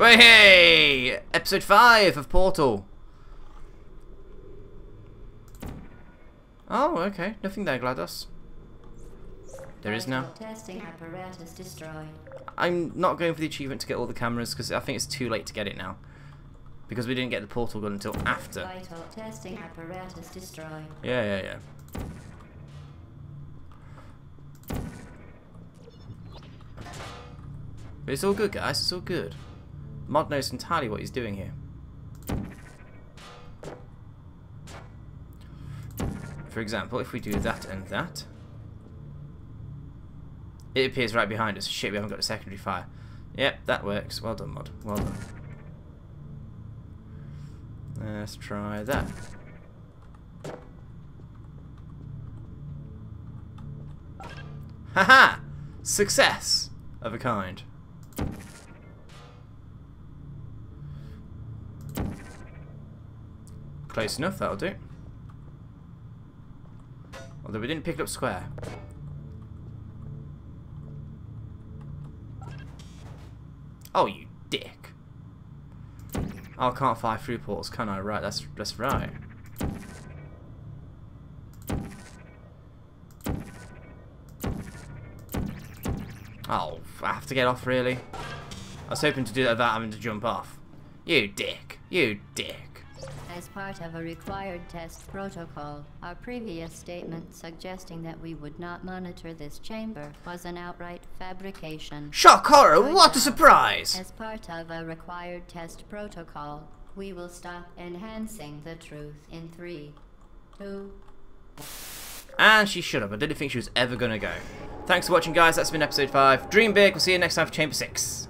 Way hey! Episode 5 of Portal. Oh, okay. Nothing there, GLaDOS. There is now. Testing apparatus destroyed. I'm not going for the achievement to get all the cameras because I think it's too late to get it now. Because we didn't get the portal gun until after. Vital testing apparatus destroyed. Yeah. But it's all good, guys. It's all good. MoD knows entirely what he's doing here. For example, if we do that and that, it appears right behind us. Shit, we haven't got a secondary fire. Yep, that works. Well done, MoD. Well done. Let's try that. Haha! Success of a kind. Close enough, that'll do. Although we didn't pick it up square. Oh, you dick. I can't fire through portals, can I? Right, that's right. Oh, I have to get off, really? I was hoping to do that without having to jump off. You dick. You dick. As part of a required test protocol, our previous statement suggesting that we would not monitor this chamber was an outright fabrication. Shock horror, what a surprise! As part of a required test protocol, we will stop enhancing the truth in 3, 2... And she shut up. I didn't think she was ever gonna go. Thanks for watching, guys. That's been episode 5. Dream big. We'll see you next time for chamber 6.